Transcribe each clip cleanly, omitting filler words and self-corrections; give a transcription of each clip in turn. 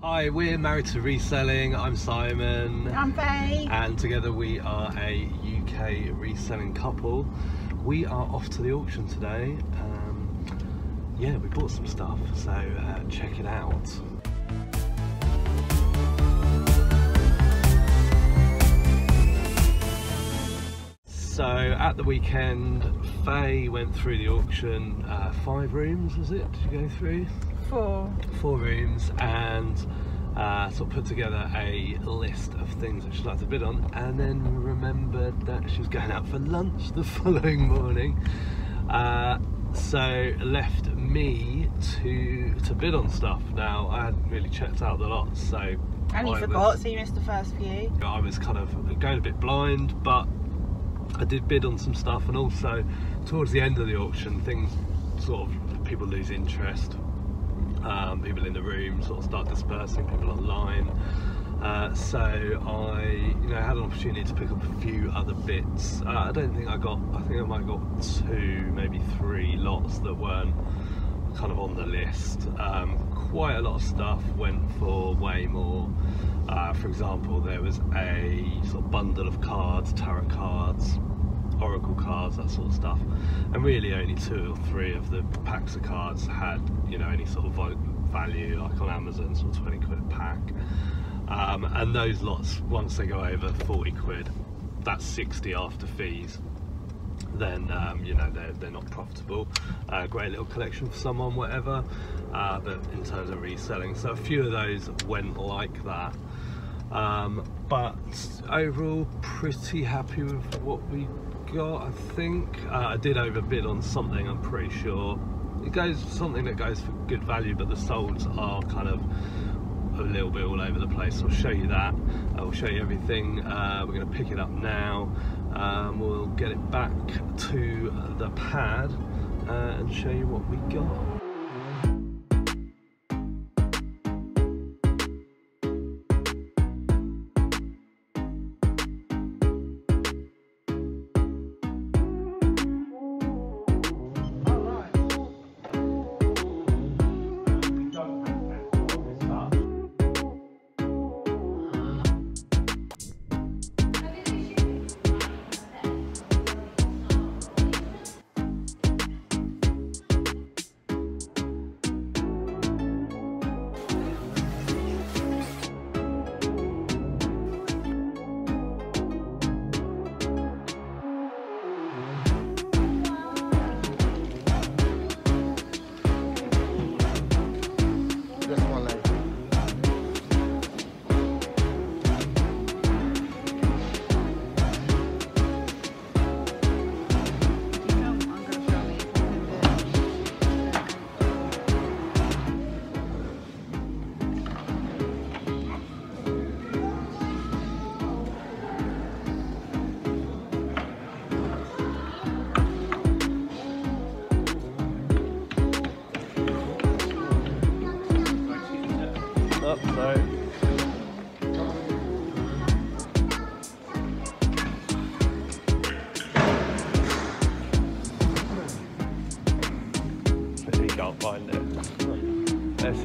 Hi, we're Married to Reselling. I'm Simon. I'm Faye. And together we are a UK reselling couple. We are off to the auction today. Yeah, we bought some stuff, so check it out. So at the weekend, Faye went through the auction, 5 rooms was it? Did you go through? Four rooms, and sort of put together a list of things that she'd like to bid on, and then remembered that she was going out for lunch the following morning, so left me to bid on stuff. Now I hadn't really checked out the lot, so and you forgot, so you missed the first few. I was kind of going a bit blind, but I did bid on some stuff, and also towards the end of the auction things sort of, people lose interest. People in the room sort of start dispersing, people online, so I had an opportunity to pick up a few other bits. I don't think I got, I think I might have got 2 maybe 3 lots that weren't kind of on the list. Quite a lot of stuff went for way more. For example, there was a sort of bundle of cards, tarot cards, oracle cards, that sort of stuff, and really only 2 or 3 of the packs of cards had any sort of value, like on Amazon, sort of 20 quid a pack, and those lots, once they go over 40 quid, that's 60 after fees, then they're not profitable. Great little collection for someone, whatever, but in terms of reselling, so a few of those went like that. But overall pretty happy with what we got, I think. I did overbid on something, I'm pretty sure. It goes something that goes for good value, but the solds are kind of a little bit all over the place. I'll show you that. I'll show you everything. We're going to pick it up now. We'll get it back to the pad and show you what we got.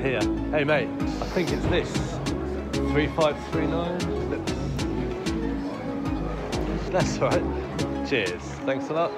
Here. Hey mate, I think it's this. 3539. That's right. Cheers. Thanks a lot.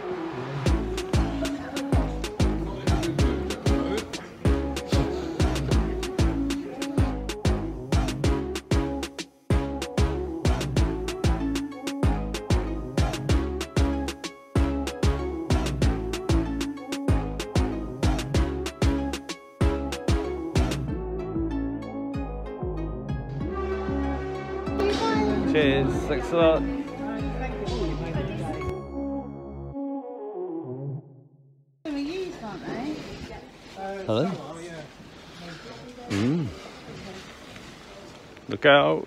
Cheers, thanks a lot. Hello? Mm. Look out.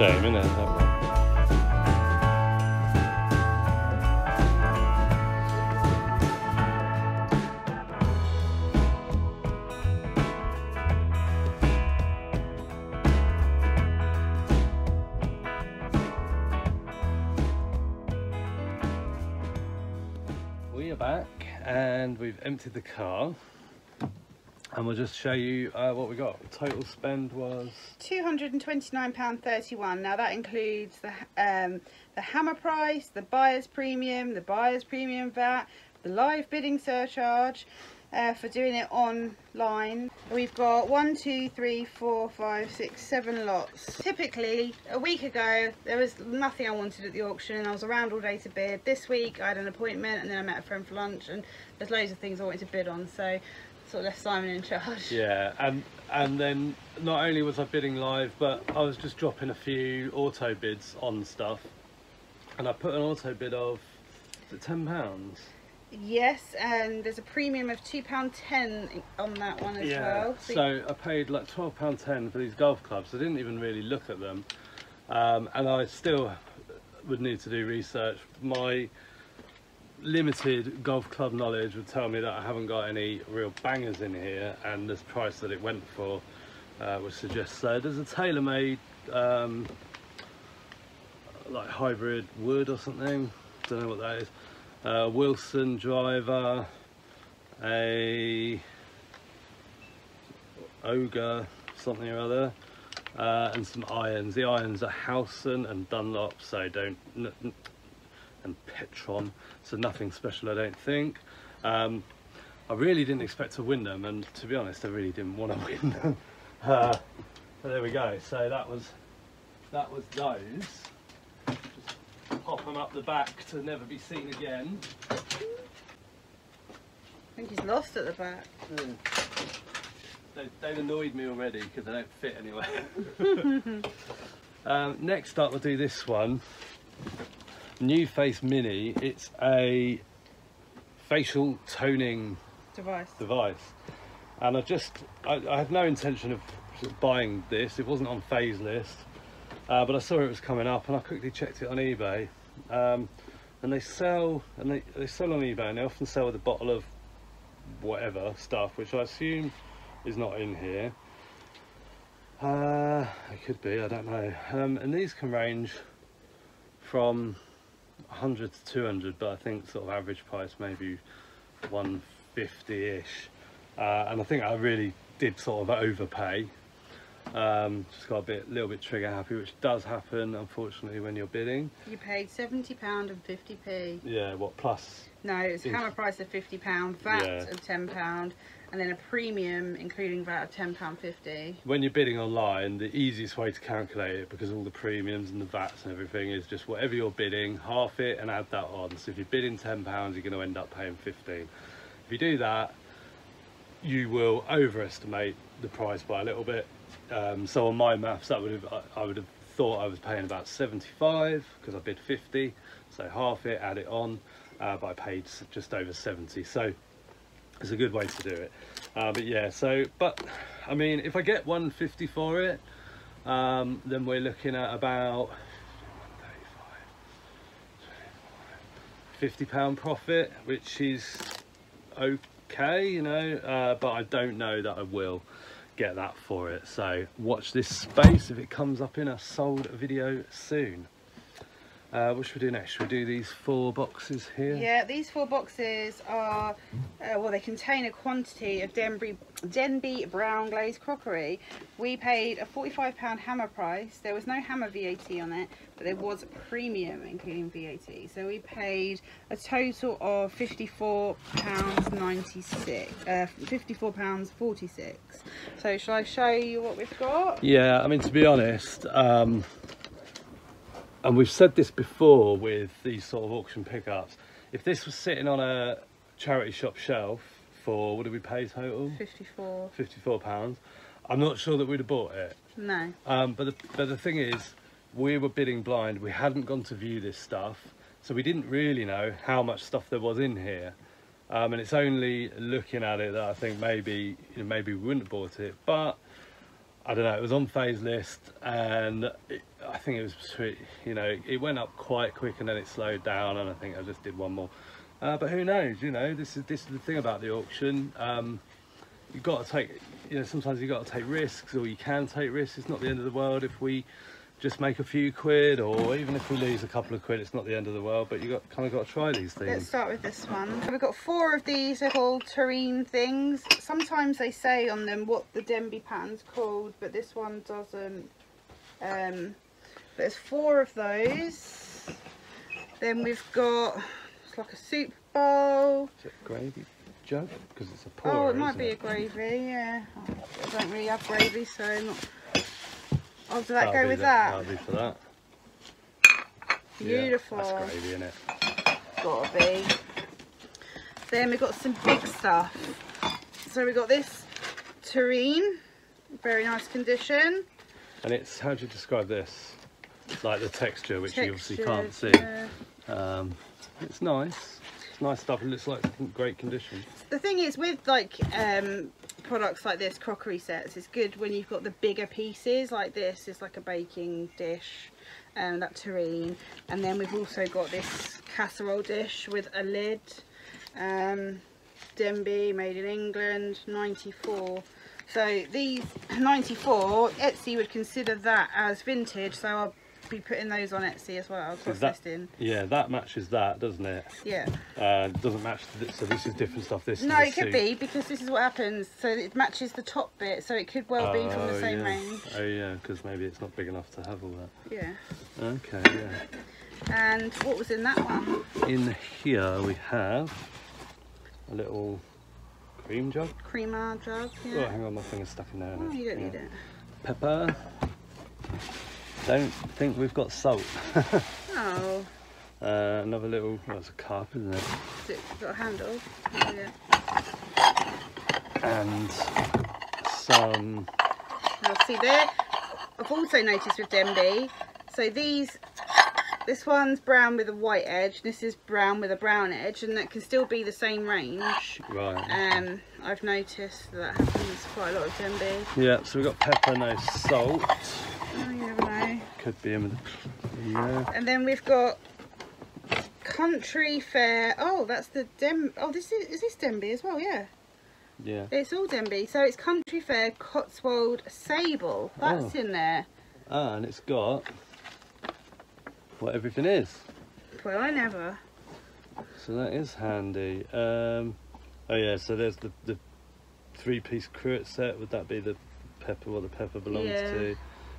shame, isn't it? That one. We are back and we've emptied the car. And we'll just show you what we got. The total spend was £229.31. Now that includes the hammer price, the buyer's premium VAT, the live bidding surcharge for doing it online. We've got 1, 2, 3, 4, 5, 6, 7 lots. Typically, a week ago, there was nothing I wanted at the auction and I was around all day to bid. This week, I had an appointment and then I met a friend for lunch and there's loads of things I wanted to bid on. So. Sort of left Simon in charge. Yeah, and then not only was I bidding live, but I was just dropping a few auto bids on stuff, and I put an auto bid of £10. Yes, and there's a premium of £2.10 on that one as well. So I paid like £12.10 for these golf clubs. I didn't even really look at them, and I still would need to do research. My limited golf club knowledge would tell me that I haven't got any real bangers in here, and this price that it went for would suggest so. There's a tailor-made like hybrid wood or something, don't know what that is, Wilson driver, a ogre something or other, and some irons. The irons are Howson and Dunlop, so don't, and Petron, so nothing special I don't think. I really didn't expect to win them, and to be honest I really didn't want to win them. But there we go, so that was those. Just pop them up the back to never be seen again. I think he's lost at the back. Mm. They've annoyed me already because they don't fit anyway. Next up we'll do this one. New Face Mini. It's a facial toning device, and I had no intention of buying this. It wasn't on Faye's list, but I saw it was coming up and I quickly checked it on eBay, and they sell on eBay, and they often sell with a bottle of whatever stuff, which I assume is not in here. It could be, I don't know. And these can range from 100 to 200, but I think sort of average price maybe 150-ish, and I think I really did sort of overpay. Just got a little bit trigger happy, which does happen unfortunately when you're bidding. You paid £70 and 50p. yeah, what plus? No, it's hammer price of £50, VAT of £10, and then a premium including VAT of £10.50. When you're bidding online, the easiest way to calculate it, because all the premiums and the VATs and everything, is just whatever you're bidding, half it and add that on. So if you're bidding £10, you're going to end up paying £15. If you do that, you will overestimate the price by a little bit. So on my maths, that would have, I would have thought I was paying about 75 because I bid 50. So half it, add it on, but I paid just over 70. So it's a good way to do it. But yeah, so, but I mean, if I get 150 for it, then we're looking at about £50 profit, which is okay, you know, but I don't know that I will get that for it. So watch this space if it comes up in a sold video soon. What should we do next? Should we do these 4 boxes here? Yeah, these 4 boxes are, well, they contain a quantity of Denby brown glazed crockery. We paid a £45 hammer price. There was no hammer VAT on it, but there was premium including VAT. So we paid a total of £54.46. So shall I show you what we've got? Yeah, I mean, to be honest, and we've said this before with these sort of auction pickups, if this was sitting on a charity shop shelf for, what did we pay total? £54. I'm not sure that we'd have bought it. No. But the thing is, we were bidding blind. We hadn't gone to view this stuff, so we didn't really know how much stuff there was in here. And it's only looking at it that I think maybe we wouldn't have bought it. But I don't know, it was on Faye's list, and I think it was, you know, it went up quite quick and then it slowed down, and I think I just did one more. But who knows, you know, this is the thing about the auction. You've got to take, you know, sometimes you've got to take risks, or you can take risks. It's not the end of the world if we just make a few quid, or even if we lose a couple of quid, it's not the end of the world, but you've got, kind of got to try these things. Let's start with this one. We've got four of these little terrine things. Sometimes they say on them what the Denby pattern's called, but this one doesn't. But there's four of those. Then we've got... it's like a soup bowl. Is it gravy jug? Because it's a pour. Oh, it might be a gravy, yeah. I don't really have gravy, so I'm not. Oh, does that go with that? That'll be for that. Beautiful. Yeah, that's gravy, isn't it? Gotta be. Then we've got some big stuff. So we've got this terrine, very nice condition. And it's, how do you describe this? Like the texture, which you obviously can't see. Yeah. It's nice. It's nice stuff. It looks like it's in great condition. The thing is with like products like this, crockery sets, it's good when you've got the bigger pieces like this. It's like a baking dish, and that terrine, and then we've also got this casserole dish with a lid. Denby, made in England, 94. So these 94, Etsy would consider that as vintage, so I'll be putting those on Etsy as well. Yeah, that matches that, doesn't it? Yeah. Doesn't match this, so this is different stuff. This no, it could be, because this is what happens. So it matches the top bit, so it could well be from the same range. Oh yeah, because maybe it's not big enough to have all that. Yeah. Okay. Yeah. And what was in that one? In here we have a little cream jug. Creamer jug. Yeah. Oh, hang on, my finger's stuck in there. Oh, you don't need it. Pepper. Don't think we've got salt. Oh. Another little, well, it's a cup, isn't it? It's got a handle. Oh, yeah. And some. Now see there, I've also noticed with Denby, so these, this one's brown with a white edge, this is brown with a brown edge, and that can still be the same range. Right. I've noticed that happens quite a lot with Denby. Yeah, so we've got pepper, no salt. Oh, you never know. Could be in with the... yeah. And then we've got country fair. Oh, that's the Denby. Oh, this is this Denby as well? Yeah. Yeah. It's all Denby. So it's country fair Cotswold sable. That's in there. Ah, and it's got what everything is. Well, I never. So that is handy. Oh yeah. So there's the three-piece cruet set. Would that be the pepper? What the pepper belongs to?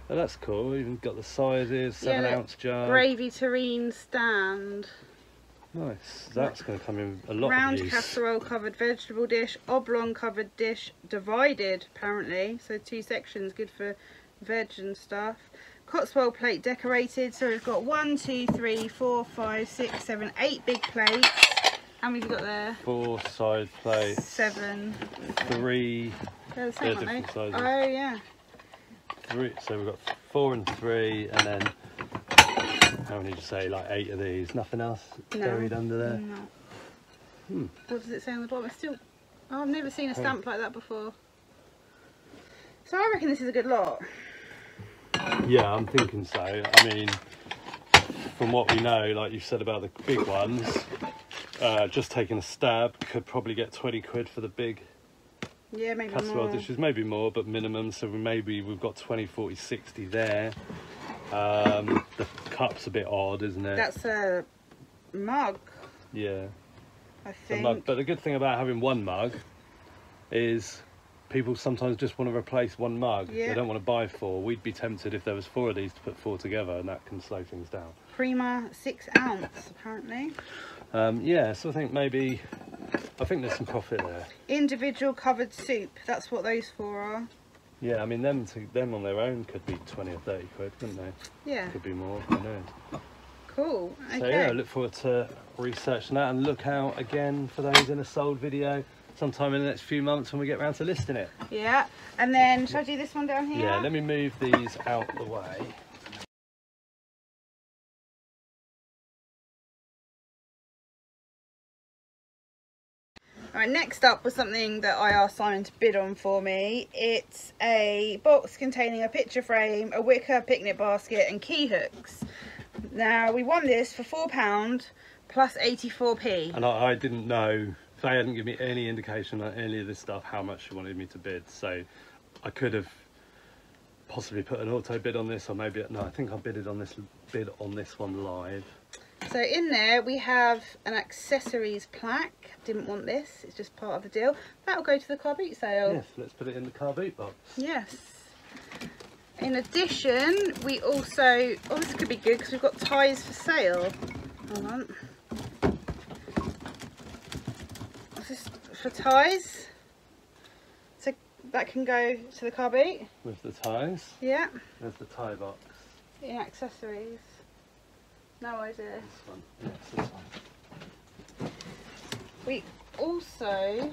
Oh, that's cool. Even got the sizes, 7 ounce jar, gravy terrine stand. Nice. That's going to come in a lot. Round casserole covered vegetable dish, oblong covered dish, divided apparently. So 2 sections, good for veg and stuff. Cotswold plate decorated. So we've got 1, 2, 3, 4, 5, 6, 7, 8 big plates. How many have you got there? 4 side plates. 7. 3. They're the same, aren't they? Sizes. Oh yeah. So we've got 4 and 3, and then how many did you say? Like 8 of these. Nothing else buried under there. No. Hmm. What does it say on the bottom? It's still. Oh, I've never seen a stamp like that before. So I reckon this is a good lot. Yeah, I'm thinking so. I mean, from what we know, like you said about the big ones, just taking a stab could probably get 20 quid for the big. Yeah, maybe casserole dishes, maybe more, but minimum. So maybe we've got 20, 40, 60 there. The cup's a bit odd, isn't it? That's a mug. Yeah, I think. A mug. But the good thing about having one mug is people sometimes just want to replace one mug. Yeah. They don't want to buy 4. We'd be tempted if there was 4 of these to put 4 together, and that can slow things down. Prima 6 ounce apparently. Yeah, so I think maybe. I think there's some profit there. Individual covered soup, that's what those 4 are. Yeah, I mean them on their own could be 20 or 30 quid, couldn't they? Yeah. Could be more, who knows. Cool, okay. So yeah, I look forward to researching that, and look out again for those in a sold video sometime in the next few months when we get round to listing it. Yeah, and then, shall I do this one down here? Yeah, let me move these out the way. All right, next up was something that I asked Simon to bid on for me. It's a box containing a picture frame, a wicker picnic basket and key hooks. Now we won this for £4 plus 84p. And I didn't know, Faye hadn't given me any indication on any of this stuff how much she wanted me to bid, so I could have possibly put an auto bid on this, or maybe no, I think I bid on this one live. So in there we have an accessories plaque. Didn't want this, it's just part of the deal. That'll go to the car boot sale. Yes, let's put it in the car boot box. Yes. In addition, we also, oh, this could be good because we've got ties for sale. Hold on. Is this for ties? So that can go to the car boot. With the ties? Yeah. There's the tie box. In accessories. No idea. This one. Yes, this one. We also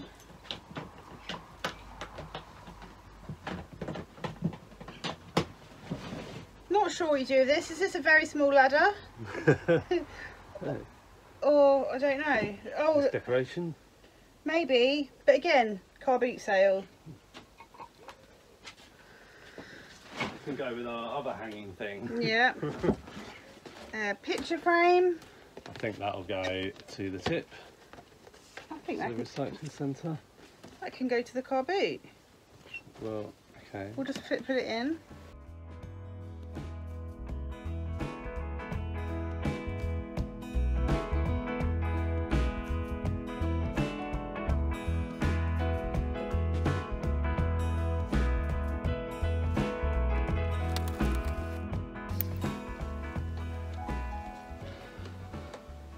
not sure what you do with this. Is this a very small ladder? No. Or I don't know. Oh, it's decoration. Maybe, but again, car boot sale. It can go with our other hanging thing. Yeah. Picture frame. I think that'll go to the tip. I think that. The recycling centre. That can go to the car boot. Well, okay. We'll just put it in.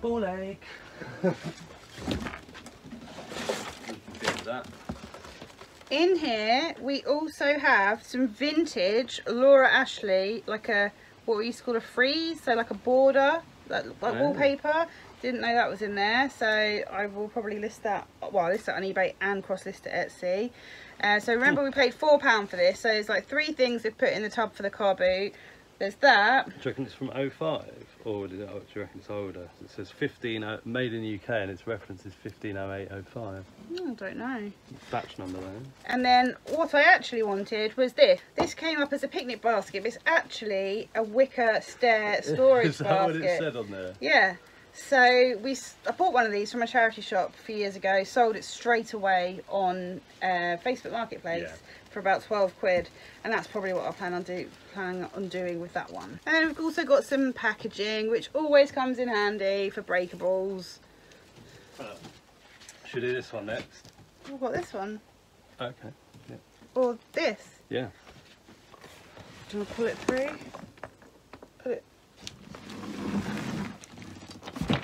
Ball ache. In here we also have some vintage Laura Ashley, like a, what we used to call a frieze, so like a border, like wallpaper. Didn't know that was in there, so I will probably list that, well, list that on eBay and cross-list to Etsy. So remember we paid £4 for this, so there's like three things they've put in the tub for the car boot. There's that. Do you reckon it's from 05? Or do you reckon it's older? It says 15, made in the UK, and its reference is 150805. I don't know. Batch number though. And then what I actually wanted was this. This came up as a picnic basket, but it's actually a wicker stair storage basket. Is that basket. What it said on there? Yeah. So I bought one of these from a charity shop a few years ago, sold it straight away on Facebook Marketplace. Yeah. For about 12 quid, and that's probably what I plan on doing with that one. And we've also got some packaging, which always comes in handy for breakables. Should we do this one next? We've got this one. Okay. Yeah. Or this. Yeah. Do you want to pull it through? Put it.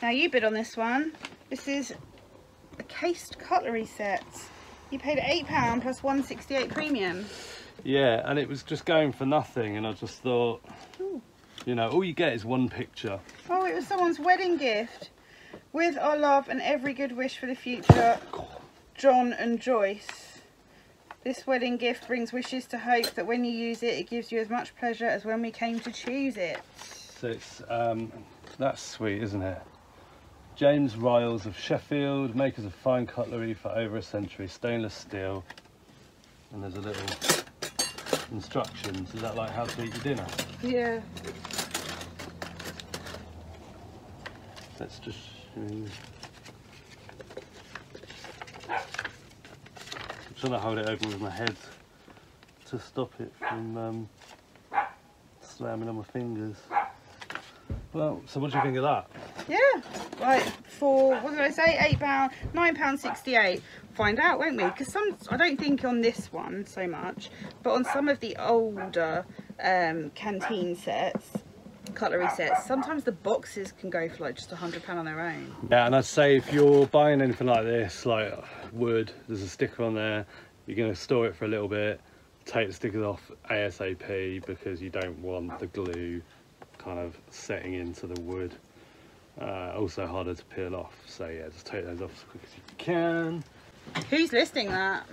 Now you bid on this one. This is a cased cutlery set. You paid £8 plus 168 premium. Yeah, and it was just going for nothing, and I just thought, ooh, you know, all you get is one picture. Oh, it was someone's wedding gift. With our love and every good wish for the future, John and Joyce. This wedding gift brings wishes to hope that when you use it, it gives you as much pleasure as when we came to choose it. So it's, that's sweet, isn't it? James Riles of Sheffield, makers of fine cutlery for over a century, stainless steel. And there's a little instructions. Is that like how to eat your dinner? Yeah. Let's just. I'm trying to hold it open with my head to stop it from slamming on my fingers. Well, so what do you think of that? Yeah, like for, what did I say, £8, £9.68. Find out, won't we? Because some, I don't think on this one so much, but on some of the older canteen sets, cutlery sets, sometimes the boxes can go for like just £100 on their own. Yeah, and I'd say if you're buying anything like this, like wood, there's a sticker on there, you're going to store it for a little bit, take the stickers off ASAP, because you don't want the glue kind of setting into the wood. Also harder to peel off, so yeah, just take those off as quick as you can. Who's listing that?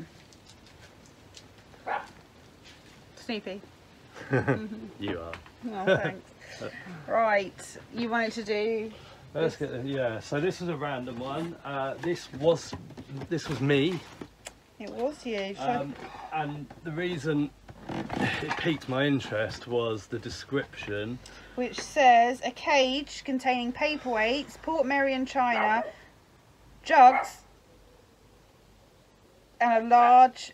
Snoopy. You are. No, thanks. Right, you wanted to do Let's get them. Yeah, so this is a random one. This was me. It was you. And the reason it piqued my interest was the description, which says a cage containing paperweights, Portmeirion china, jugs, and a large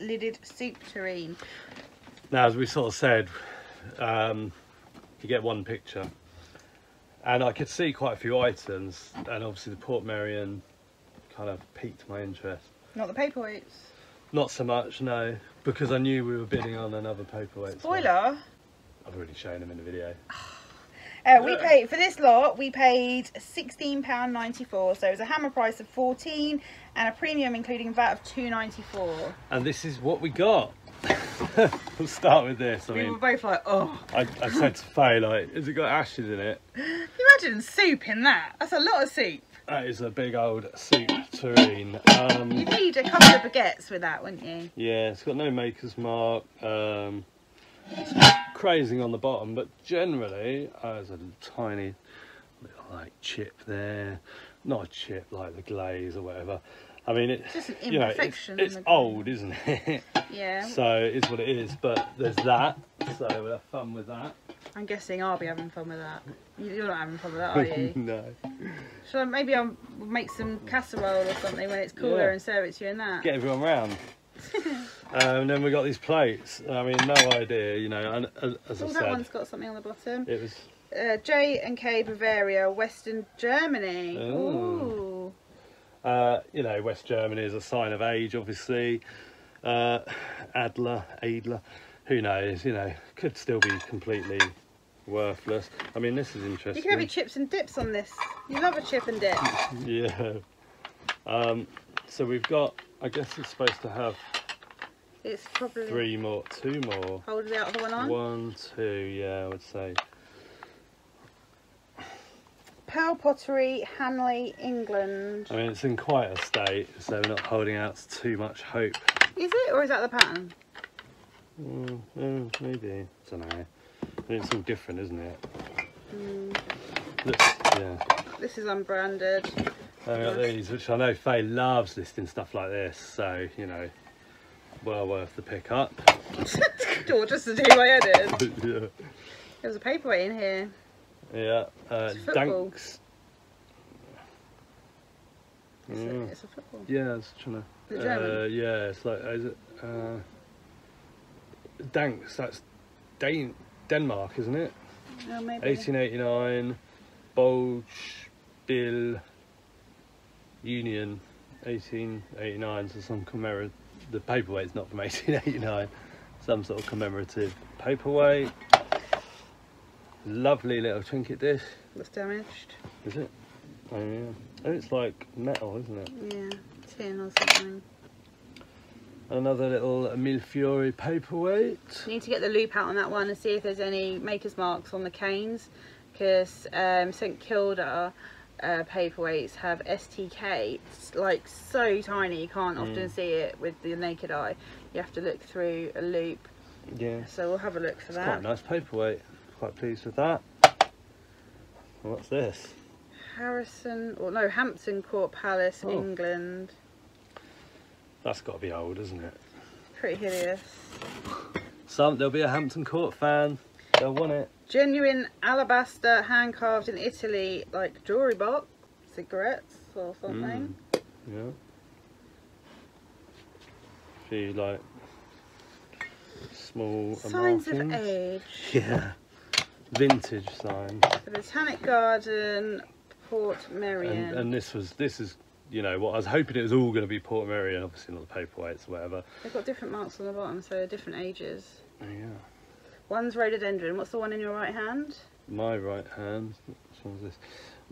lidded soup tureen. Now, as we sort of said, you get one picture, and I could see quite a few items, and obviously the Portmeirion kind of piqued my interest. Not the paperweights? Not so much, no, because I knew we were bidding on another paperweight. Spoiler! So I've already shown them in the video. We paid for this lot. We paid £16.94, so it was a hammer price of 14 and a premium including VAT of 2.94. And this is what we got. We'll start with this. I mean, were both like, oh. I said to Faye, like, has it got ashes in it? Can you imagine soup in that? That's a lot of soup. That is a big old soup tureen. You'd need a couple of baguettes with that, wouldn't you? Yeah, it's got no maker's mark. Crazing on the bottom, but generally there's a tiny little like chip there, not a chip like the glaze or whatever. I mean, it's just an imperfection. You know, it's old, isn't it? Yeah, so it's what it is, but there's that, so we'll have fun with that. I'm guessing I'll be having fun with that. You're not having fun with that, are you? No. Shall I, maybe I'll make some casserole or something when it's cooler, yeah, and serve it to you in that, get everyone round. And then we got these plates. I mean, no idea, you know. And as I said, that one's got something on the bottom. It was J&K Bavaria, Western Germany. Ooh. You know, West Germany is a sign of age, obviously. Adler, who knows? You know, could still be completely worthless. I mean, this is interesting. You can have your chips and dips on this. You love a chip and dip. Yeah. So we've got. I guess it's supposed to have. It's probably two more. Hold the other one on. One, two, yeah, I would say. Pearl Pottery, Hanley, England. I mean, it's in quite a state, so we're not holding out too much hope. Is it, or is that the pattern? Maybe. I don't know. I mean, it's all different, isn't it? Mm. This is unbranded. I got these, which I know Faye loves listing stuff like this, so, you know, well worth the pick up. Just to do my edit. Yeah. There was a paperweight in here. Yeah. Dunks. It's a football. Yeah, I was trying to. Is it German? Yeah, it's like, is it? Dunks, that's Denmark, isn't it? Oh, maybe. 1889, Bolsjebil Union, 1889, so some commemorative. The paperweight's not from 1889, some sort of commemorative paperweight. Lovely little trinket dish. That's damaged. Is it? Oh yeah. And it's like metal, isn't it? Yeah, tin or something. Another little Milfiori paperweight. You need to get the loop out on that one and see if there's any maker's marks on the canes, because St Kilda paperweights have STK. It's like so tiny you can't often see it with the naked eye. You have to look through a loop. Yeah. So we'll have a look for that. Quite a nice paperweight. Quite pleased with that. What's this? Hampton Court Palace, England. That's got to be old, isn't it? Pretty hideous. There'll be a Hampton Court fan. They'll want it. Genuine alabaster, hand carved in Italy, like jewellery box, cigarettes or something. Yeah. A few like small signs of age. Yeah. Vintage signs. The Botanic Garden, Portmeirion. And this is you know what I was hoping it was all going to be Portmeirion, obviously not the paperweights or whatever. They've got different marks on the bottom, so they're different ages. Yeah. One's rhododendron. What's the one in your right hand? My right hand. Which one's this?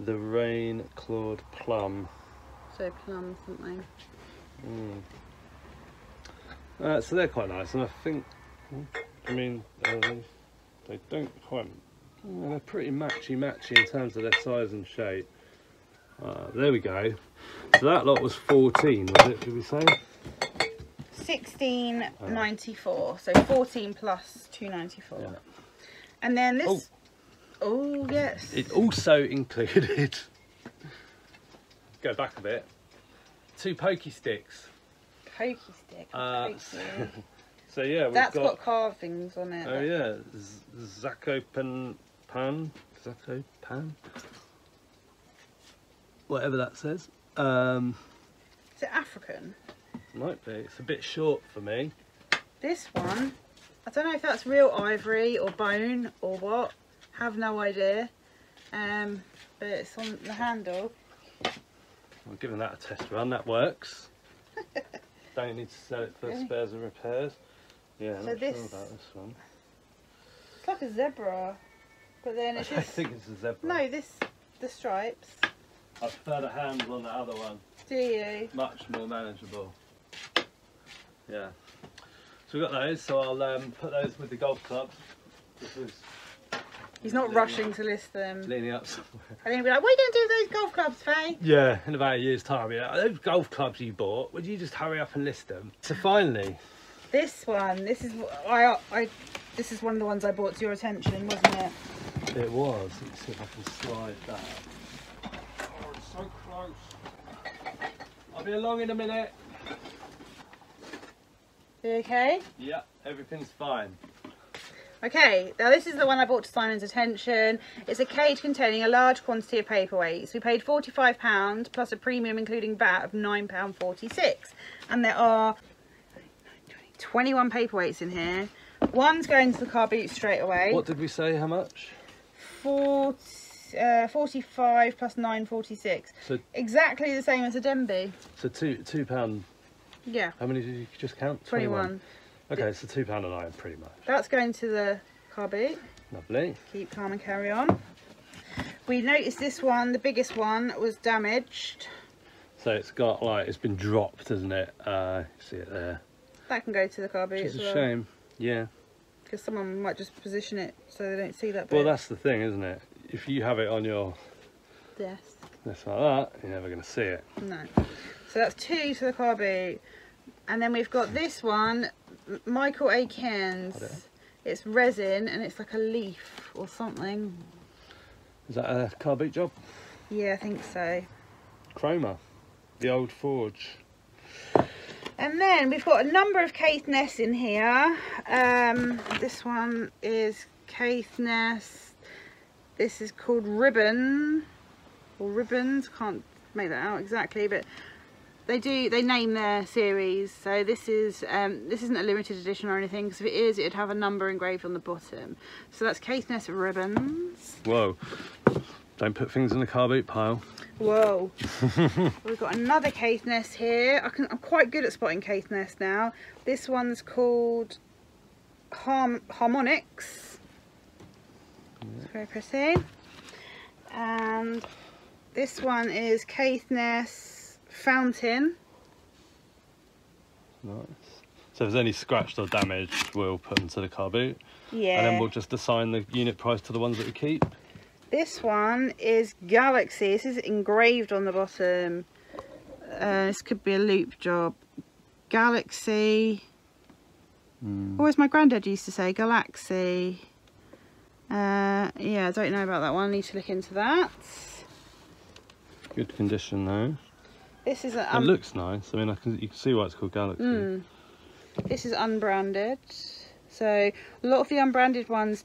The rain-clawed plum. So plum something. So they're quite nice, and I think, I mean, they don't quite. They're pretty matchy in terms of their size and shape. There we go. So that lot was 14, was it? Did we say? 16 £16.94, so 14 plus £2.94. Yeah. And then this, oh yes. It also included, go back a bit, two pokey sticks. Pokey stick, so yeah, we've that's got carvings on it. Oh yeah, Zacopan, whatever that says. Is it African? Might be. It's a bit short for me. This one, I don't know if that's real ivory or bone or what. Have no idea. But it's on the handle. I'm giving that a test run. That works. Don't need to sell it for spares and repairs. Yeah, I'm so not sure about this one. It's like a zebra, but then it's. I think it's a zebra. No, the stripes. I prefer the hands on the other one. Do you? Much more manageable. Yeah. So we've got those. So I'll put those with the golf clubs. He's not rushing to list them. Leaning up somewhere. And then he'll be like, what are you going to do with those golf clubs, Faye? Yeah, in about a year's time. Yeah, those golf clubs you bought, would you just hurry up and list them? So finally, this one. This is this is one of the ones I brought to your attention, wasn't it? It was. Let's see if I can slide that up. Oh, it's so close. I'll be along in a minute. You okay? Yeah, everything's fine. Okay, now this is the one I brought to Simon's attention. It's a cage containing a large quantity of paperweights. We paid £45 plus a premium including VAT of £9.46. And there are 21 paperweights in here. One's going to the car boot straight away. What did we say, how much? 45 plus 9.46. So exactly the same as a Denby. So £2. Yeah. How many did you just count? 21. Okay, so £2.09 pretty much. That's going to the car boot. Lovely. Keep calm and carry on. We noticed this one, the biggest one, was damaged. So it's got like, it's been dropped, hasn't it? See it there. That can go to the car boot as well. It's a shame, yeah. Because someone might just position it so they don't see that bit. Well, that's the thing, isn't it? If you have it on your desk like that, you're never going to see it. No. So that's two to the car boot. And then we've got this one, Michael A. Cairns. It's resin and it's like a leaf or something. Is that a car boot job? Yeah, I think so. Chroma, the old forge. And then we've got a number of Caithness in here. This one is Caithness. This is called Ribbon or Ribbons. Can't make that out exactly, but they name their series. So this isn't a limited edition or anything, because if it is it'd have a number engraved on the bottom. So that's Caithness Ribbons. Whoa, don't put things in the car boot pile. Whoa. We've got another Caithness here. I'm quite good at spotting Caithness now. This one's called Harmonics. It's very pretty. And this one is Caithness Fountain. Nice. So if there's any scratched or damaged, we'll put them to the car boot. Yeah. And then we'll just assign the unit price to the ones that we keep. This one is Galaxy. This is engraved on the bottom. This could be a loop job. Galaxy. Or as my granddad used to say, Galaxy. Yeah, I don't know about that one. I need to look into that. Good condition though. This is it looks nice. I mean, you can see why it's called Galaxy. This is unbranded. So a lot of the unbranded ones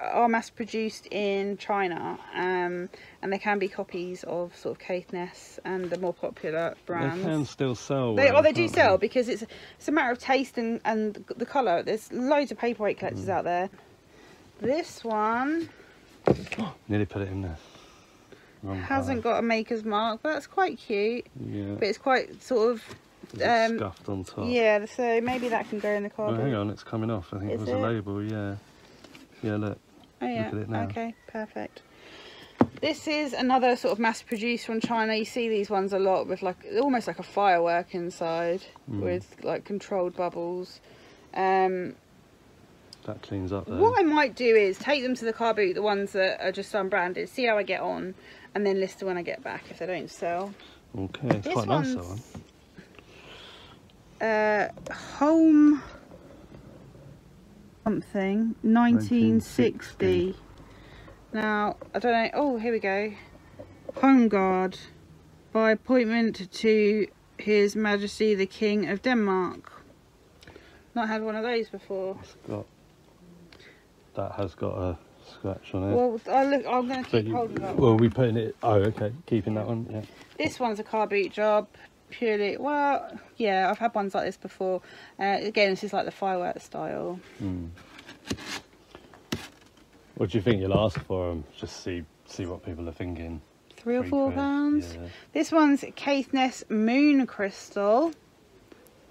are mass produced in China, and they can be copies of sort of Caithness and the more popular brands. They can still sell. They do sell because it's a matter of taste and the colour. There's loads of paperweight collectors out there. This one. Nearly put it in there. Hasn't got a maker's mark, but that's quite cute. Yeah. But it's quite sort of scuffed on top. Yeah, so maybe that can go in the car boot. Oh, hang on, it's coming off. I think it was a label, yeah. Yeah, look. Oh yeah. Look at it now. Okay, perfect. This is another sort of mass produced from China. You see these ones a lot with like almost like a firework inside with like controlled bubbles. That cleans up there. What I might do is take them to the car boot, the ones that are just unbranded, see how I get on, and then list them when I get back if they don't sell. Okay, it's quite nice, that one. home something 1960. Now I don't know. Oh, here we go. Home guard by appointment to His Majesty the King of Denmark. Not had one of those before. It's got, that has got a scratch on it. Well, I'm going to keep hold of that. Well, we're putting it. Oh, okay, keeping that one. Yeah. This one's a car boot job. Purely, well, yeah, I've had ones like this before. Again, this is like the firework style. Mm. What do you think you'll ask for them? Just see what people are thinking. £3 or £4. Yeah. This one's Caithness Moon Crystal.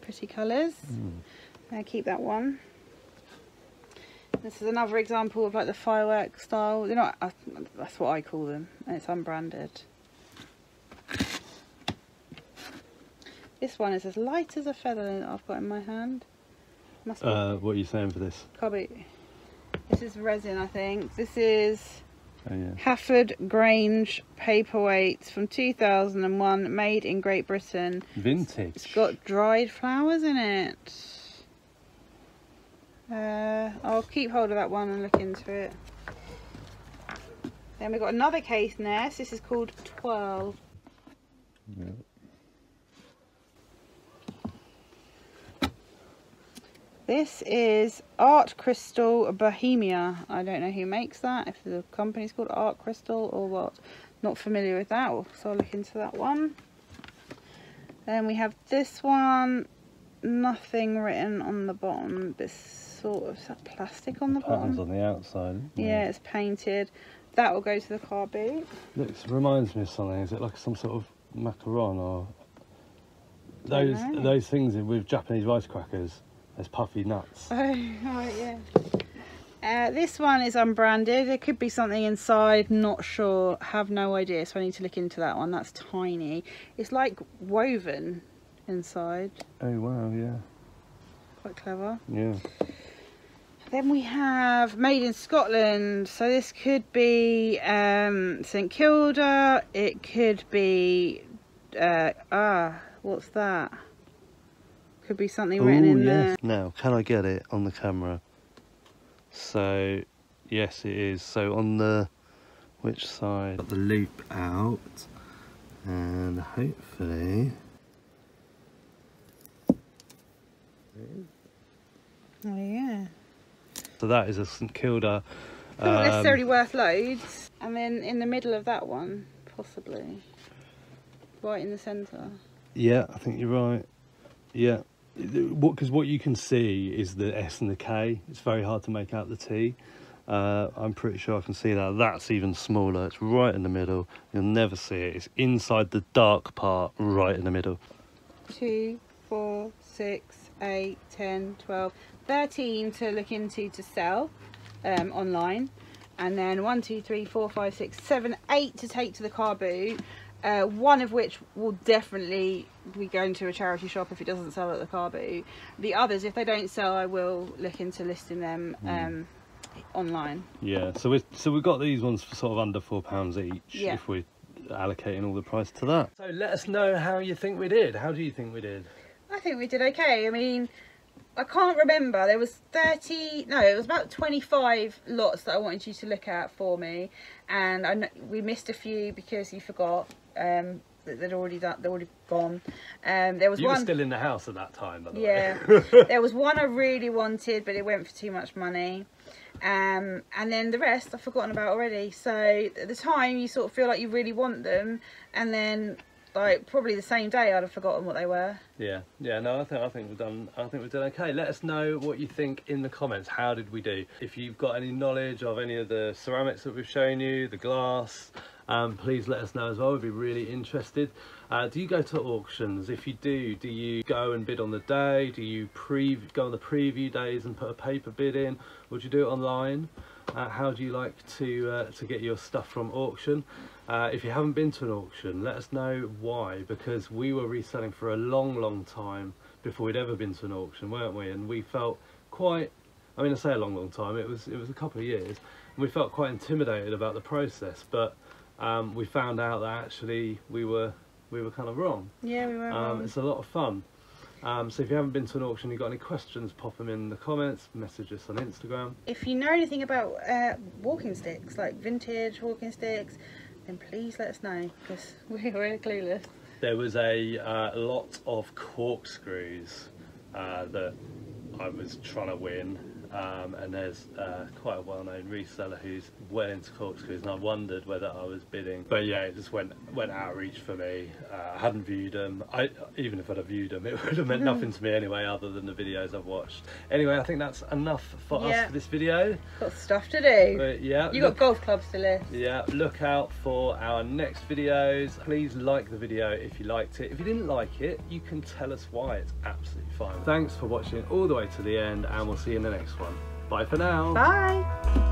Pretty colours. Mm. Keep that one. This is another example of like the firework style. They're not. That's what I call them, and it's unbranded. This one is as light as a feather that I've got in my hand. Must be. What are you saying for this? Cobby. This is resin, I think. This is Hafford Grange paperweights from 2001, made in Great Britain. Vintage. It's got dried flowers in it. I'll keep hold of that one and look into it. Then we've got another Caithness. This is called Twirl. Yeah. This is Art Crystal Bohemia. I don't know who makes that, if the company's called Art Crystal or what. Not familiar with that, so I'll look into that one. Then we have this one, nothing written on the bottom. This sort of, is that plastic on the bottom? Patterns on the outside. Yeah, it's painted. That will go to the car boot. Looks, reminds me of something. Is it like some sort of macaron or those things with Japanese rice crackers? As puffy nuts. Oh, right, yeah. This one is unbranded. There could be something inside, not sure, have no idea, so I need to look into that one. That's tiny. It's like woven inside. Oh, wow, yeah. Quite clever. Yeah. Then we have Made in Scotland. So this could be St Kilda. It could be, what's that? Could be something written in there. Now, can I get it on the camera? So, yes, it is. So, on the which side? Got the loop out, and hopefully. Oh yeah. So that is a St Kilda. Not necessarily worth loads. And then in the middle of that one, possibly, right in the centre. Yeah, I think you're right. Yeah. Because what you can see is the S and the K. It's very hard to make out the T. I'm pretty sure I can see that. That's even smaller. It's right in the middle. You'll never see it. It's inside the dark part, right in the middle. 2, 4, 6, 8, 10, 12, 13 to look into to sell online. And then 1, 2, 3, 4, 5, 6, 7, 8 to take to the car boot. One of which will definitely be going to a charity shop if it doesn't sell at the car boot. The others, if they don't sell, I will look into listing them online. Yeah, so we've got these ones for sort of under £4 each, if we're allocating all the price to that. So let us know how you think we did. How do you think we did? I think we did okay. I mean, I can't remember. There was 30, no, it was about 25 lots that I wanted you to look at for me, and I know we missed a few because you forgot. They'd already gone. There was you were still in the house at that time, by the way. Yeah. There was one I really wanted, but it went for too much money. And then the rest I've forgotten about already. So at the time you sort of feel like you really want them, and then like probably the same day I'd have forgotten what they were. Yeah. Yeah, no, I think we've done okay. Let us know what you think in the comments. How did we do? If you've got any knowledge of any of the ceramics that we've shown you, the glass, please let us know as well. We'd be really interested. Do you go to auctions? If you do, do you go and bid on the day? Do you go on the preview days and put a paper bid in? Or do you do it online? How do you like to get your stuff from auction? If you haven't been to an auction, let us know why, because we were reselling for a long time before we'd ever been to an auction, weren't we? And we felt quite, I mean, I say a long time, it was a couple of years, and we felt quite intimidated about the process, but we found out that actually we were kind of wrong. Yeah, we were wrong. It's a lot of fun. So if you haven't been to an auction, you've got any questions, pop them in the comments, message us on Instagram. If you know anything about walking sticks, like vintage walking sticks, then please let us know, because we're really clueless. There was a lot of corkscrews that I was trying to win, and there's quite a well-known reseller who's well into corkscrews, and I wondered whether I was bidding, but yeah, it just went out of reach for me. I hadn't viewed them. Even if I'd have viewed them, it would have meant nothing to me anyway, other than the videos I've watched. Anyway, I think that's enough for us for this video. Got stuff to do. But yeah, you got golf clubs to lift. Yeah, look out for our next videos. Please like the video if you liked it. If you didn't like it, you can tell us why. It's absolutely fine. Thanks for watching all the way to the end, and we'll see you in the next one. Bye for now. Bye.